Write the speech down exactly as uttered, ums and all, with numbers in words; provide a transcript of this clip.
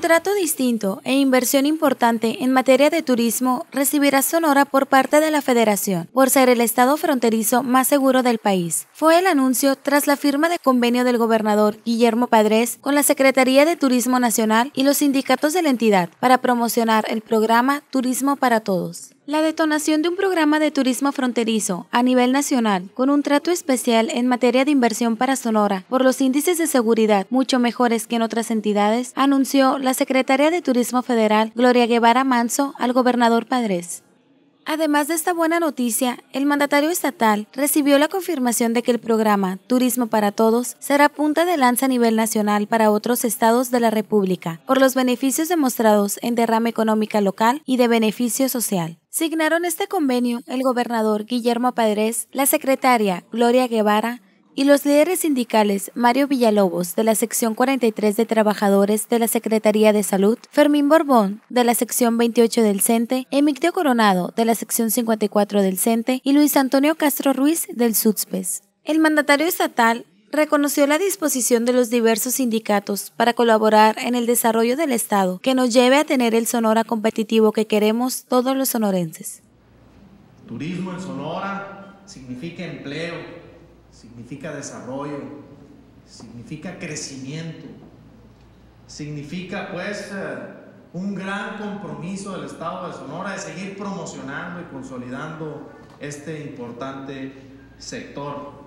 Contrato distinto e inversión importante en materia de turismo recibirá Sonora por parte de la Federación, por ser el estado fronterizo más seguro del país. Fue el anuncio tras la firma de convenio del gobernador Guillermo Padrés con la Secretaría de Turismo Nacional y los sindicatos de la entidad para promocionar el programa Turismo para Todos. La detonación de un programa de turismo fronterizo a nivel nacional con un trato especial en materia de inversión para Sonora por los índices de seguridad mucho mejores que en otras entidades, anunció la Secretaria de Turismo Federal Gloria Guevara Manzo al gobernador Padrés. Además de esta buena noticia, el mandatario estatal recibió la confirmación de que el programa Turismo para Todos será punta de lanza a nivel nacional para otros estados de la República, por los beneficios demostrados en derrama económica local y de beneficio social. Signaron este convenio el gobernador Guillermo Padrés, la secretaria Gloria Guevara y los líderes sindicales Mario Villalobos, de la sección cuarenta y tres de Trabajadores de la Secretaría de Salud, Fermín Borbón, de la sección veintiocho del Cente, Emigdio Coronado, de la sección cincuenta y cuatro del Cente y Luis Antonio Castro Ruiz, del SUTSPES. El mandatario estatal reconoció la disposición de los diversos sindicatos para colaborar en el desarrollo del Estado, que nos lleve a tener el Sonora competitivo que queremos todos los sonorenses. Turismo en Sonora significa empleo, significa desarrollo, significa crecimiento, significa pues un gran compromiso del Estado de Sonora de seguir promocionando y consolidando este importante sector.